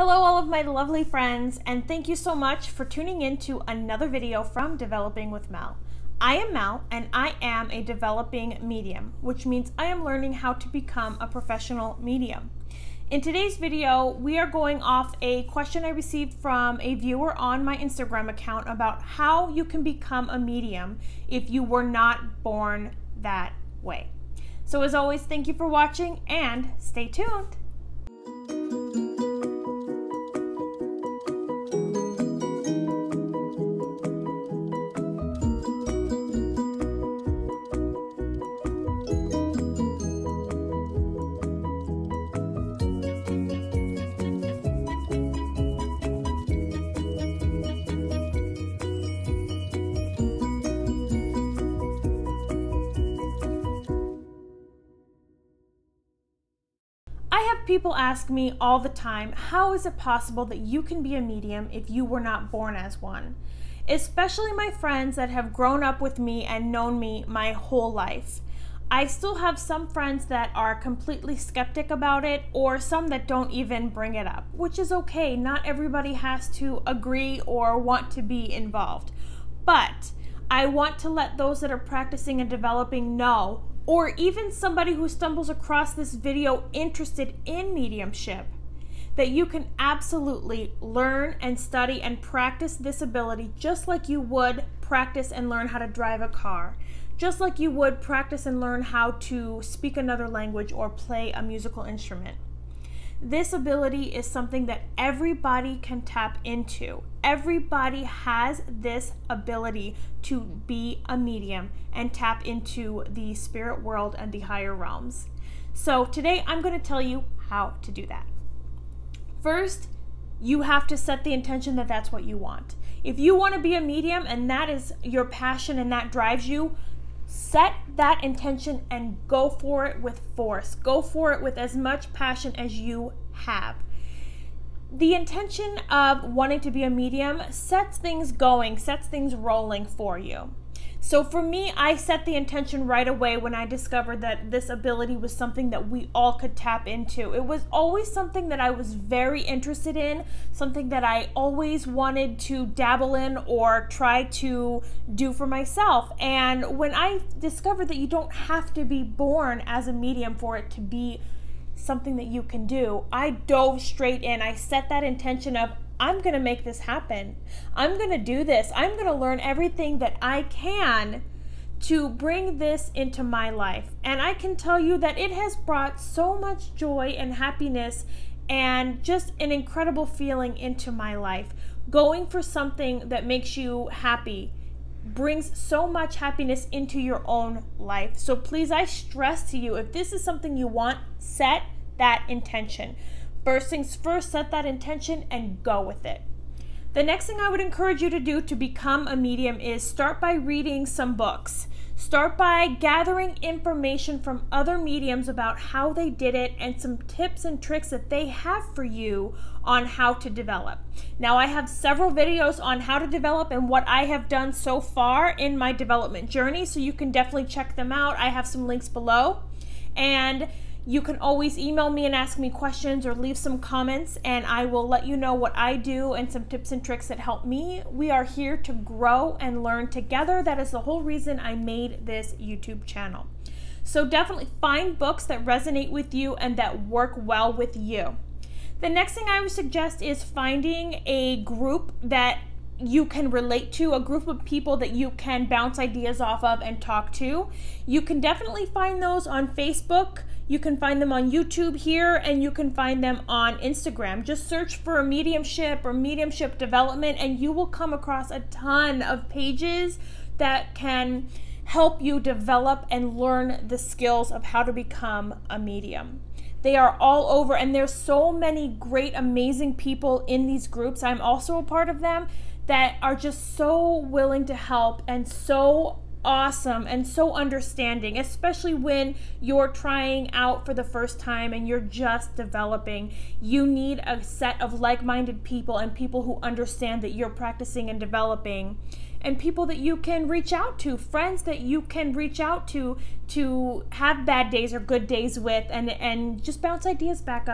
Hello all of my lovely friends, and thank you so much for tuning in to another video from Developing with Mel. I am Mel, and I am a developing medium, which means I am learning how to become a professional medium. In today's video, we are going off a question I received from a viewer on my Instagram account about how you can become a medium if you were not born that way. So as always, thank you for watching and stay tuned. I have people ask me all the time, how is it possible that you can be a medium if you were not born as one? Especially my friends that have grown up with me and known me my whole life. I still have some friends that are completely skeptic about it, or some that don't even bring it up, which is okay. Not everybody has to agree or want to be involved. But I want to let those that are practicing and developing know, or even somebody who stumbles across this video interested in mediumship, that you can absolutely learn and study and practice this ability just like you would practice and learn how to drive a car, just like you would practice and learn how to speak another language or play a musical instrument. This ability is something that everybody can tap into. Everybody has this ability to be a medium and tap into the spirit world and the higher realms. So today I'm going to tell you how to do that. First, you have to set the intention that that's what you want. If you want to be a medium and that is your passion and that drives you, set that intention and go for it with force. Go for it with as much passion as you have. The intention of wanting to be a medium sets things going, sets things rolling for you. So for me, I set the intention right away when I discovered that this ability was something that we all could tap into. It was always something that I was very interested in, something that I always wanted to dabble in or try to do for myself. And when I discovered that you don't have to be born as a medium for it to be something that you can do, I dove straight in. I set that intention of, I'm gonna make this happen. I'm gonna do this. I'm gonna learn everything that I can to bring this into my life. And I can tell you that it has brought so much joy and happiness and just an incredible feeling into my life. Going for something that makes you happy brings so much happiness into your own life. So please, I stress to you, if this is something you want, set that intention. First things first, set that intention and go with it. The next thing I would encourage you to do to become a medium is start by reading some books. Start by gathering information from other mediums about how they did it and some tips and tricks that they have for you on how to develop. Now, I have several videos on how to develop and what I have done so far in my development journey, so you can definitely check them out. I have some links below. And you can always email me and ask me questions or leave some comments, and I will let you know what I do and some tips and tricks that help me. We are here to grow and learn together. That is the whole reason I made this YouTube channel. So definitely find books that resonate with you and that work well with you. The next thing I would suggest is finding a group that you can relate to, a group of people that you can bounce ideas off of and talk to. You can definitely find those on Facebook. You can find them on YouTube here, and you can find them on Instagram. Just search for mediumship or mediumship development, and you will come across a ton of pages that can help you develop and learn the skills of how to become a medium. They are all over, and there's so many great, amazing people in these groups. I'm also a part of them that are just so willing to help and so awesome and so understanding, especially when you're trying out for the first time and you're just developing. You need a set of like-minded people and people who understand that you're practicing and developing, and people that you can reach out to, friends that you can reach out to have bad days or good days with, and just bounce ideas back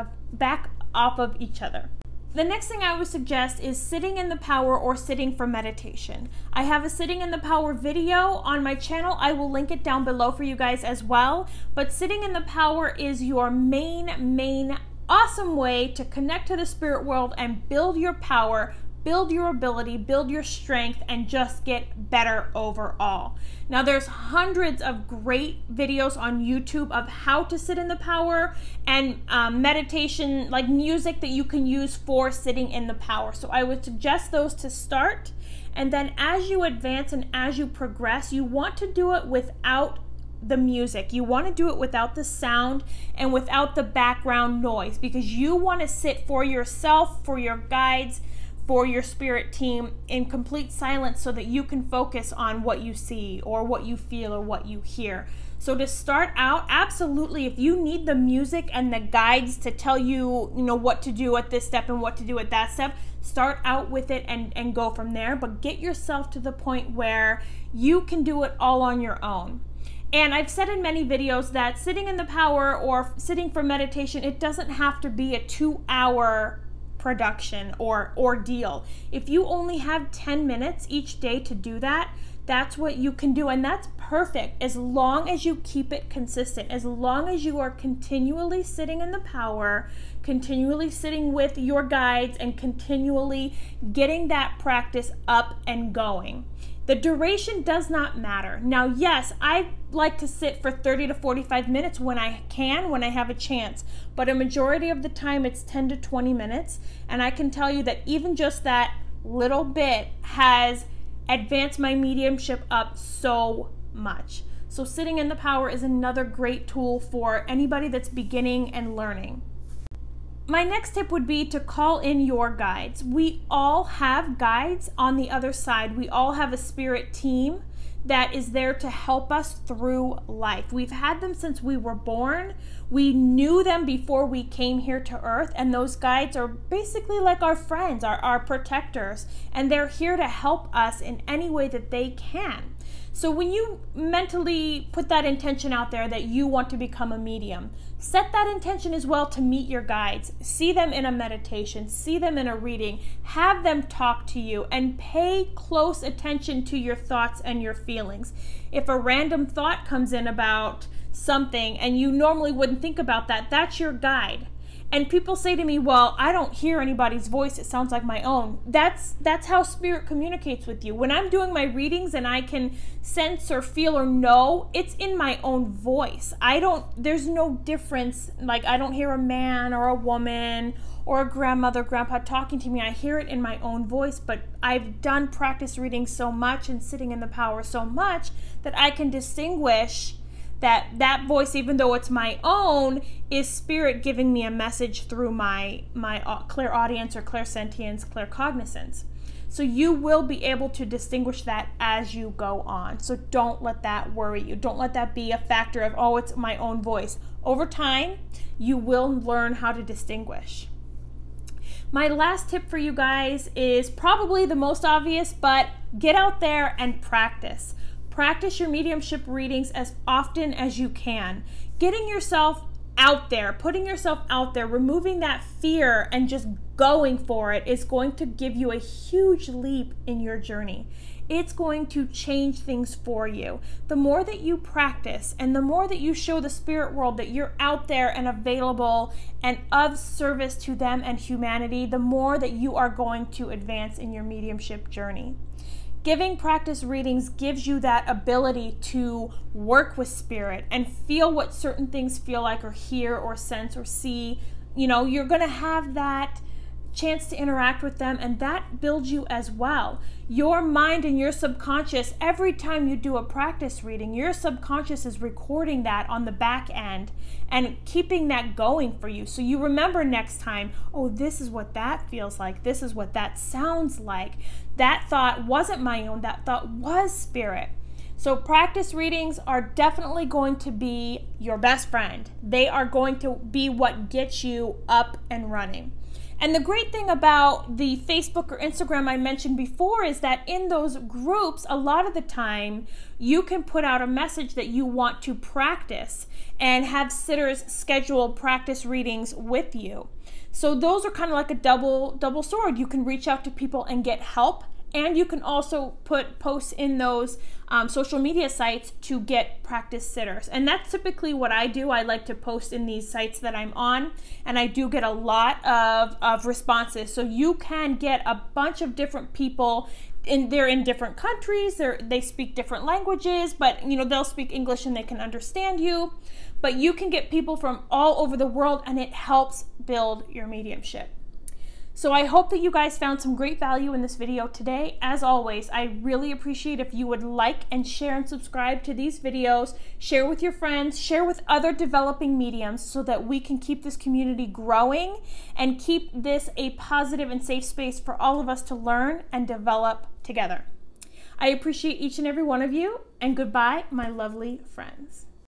off of each other. The next thing I would suggest is sitting in the power or sitting for meditation. I have a sitting in the power video on my channel. I will link it down below for you guys as well. But sitting in the power is your main awesome way to connect to the spirit world and build your power, build your ability, build your strength, and just get better overall. Now there's hundreds of great videos on YouTube of how to sit in the power and meditation, like music that you can use for sitting in the power. So I would suggest those to start. And then as you advance and as you progress, you want to do it without the music. You want to do it without the sound and without the background noise, because you want to sit for yourself, for your guides, for your spirit team in complete silence so that you can focus on what you see or what you feel or what you hear. So to start out, absolutely, if you need the music and the guides to tell you, you know, what to do at this step and what to do at that step, start out with it and go from there. But get yourself to the point where you can do it all on your own. And I've said in many videos that sitting in the power or sitting for meditation, it doesn't have to be a 2-hour production or ordeal. If you only have 10 minutes each day to do that, that's what you can do, and that's perfect as long as you keep it consistent, as long as you are continually sitting in the power, continually sitting with your guides, and continually getting that practice up and going. The duration does not matter. Now, yes, I like to sit for 30 to 45 minutes when I can, when I have a chance, but a majority of the time it's 10 to 20 minutes. And I can tell you that even just that little bit has advanced my mediumship up so much. So sitting in the power is another great tool for anybody that's beginning and learning. My next tip would be to call in your guides. We all have guides on the other side. We all have a spirit team that is there to help us through life. We've had them since we were born. We knew them before we came here to earth, and those guides are basically like our friends, our protectors, and they're here to help us in any way that they can. So when you mentally put that intention out there that you want to become a medium, set that intention as well to meet your guides. See them in a meditation, see them in a reading, have them talk to you, and pay close attention to your thoughts and your feelings. If a random thought comes in about something and you normally wouldn't think about that, that's your guide. And people say to me, well, I don't hear anybody's voice. It sounds like my own. That's how spirit communicates with you. When I'm doing my readings and I can sense or feel or know, it's in my own voice. There's no difference. Like, I don't hear a man or a woman or a grandmother, grandpa talking to me. I hear it in my own voice, but I've done practice reading so much and sitting in the power so much that I can distinguish that voice, even though it's my own, is spirit giving me a message through my clairaudience or clairsentience, claircognizance. So you will be able to distinguish that as you go on. So don't let that worry you. Don't let that be a factor of, oh, it's my own voice. Over time, you will learn how to distinguish. My last tip for you guys is probably the most obvious, but get out there and practice. Practice your mediumship readings as often as you can. Getting yourself out there, putting yourself out there, removing that fear and just going for it is going to give you a huge leap in your journey. It's going to change things for you. The more that you practice and the more that you show the spirit world that you're out there and available and of service to them and humanity, the more that you are going to advance in your mediumship journey. Giving practice readings gives you that ability to work with spirit and feel what certain things feel like or hear or sense or see. You know, you're gonna have that chance to interact with them, and that builds you as well. Your mind and your subconscious, every time you do a practice reading, your subconscious is recording that on the back end and keeping that going for you. So you remember next time, oh, this is what that feels like. This is what that sounds like. That thought wasn't my own, that thought was spirit. So practice readings are definitely going to be your best friend. They are going to be what gets you up and running. And the great thing about the Facebook or Instagram I mentioned before is that in those groups, a lot of the time, you can put out a message that you want to practice and have sitters schedule practice readings with you. So those are kind of like a double sword. You can reach out to people and get help, and you can also put posts in those social media sites to get practice sitters. And that's typically what I do. I like to post in these sites that I'm on, and I do get a lot of responses. So you can get a bunch of different people. They're in different countries, they speak different languages, but you know, they'll speak English and they can understand you. But you can get people from all over the world, and it helps build your mediumship. So I hope that you guys found some great value in this video today. As always, I really appreciate if you would like and share and subscribe to these videos, share with your friends, share with other developing mediums so that we can keep this community growing and keep this a positive and safe space for all of us to learn and develop together. I appreciate each and every one of you, and goodbye, my lovely friends.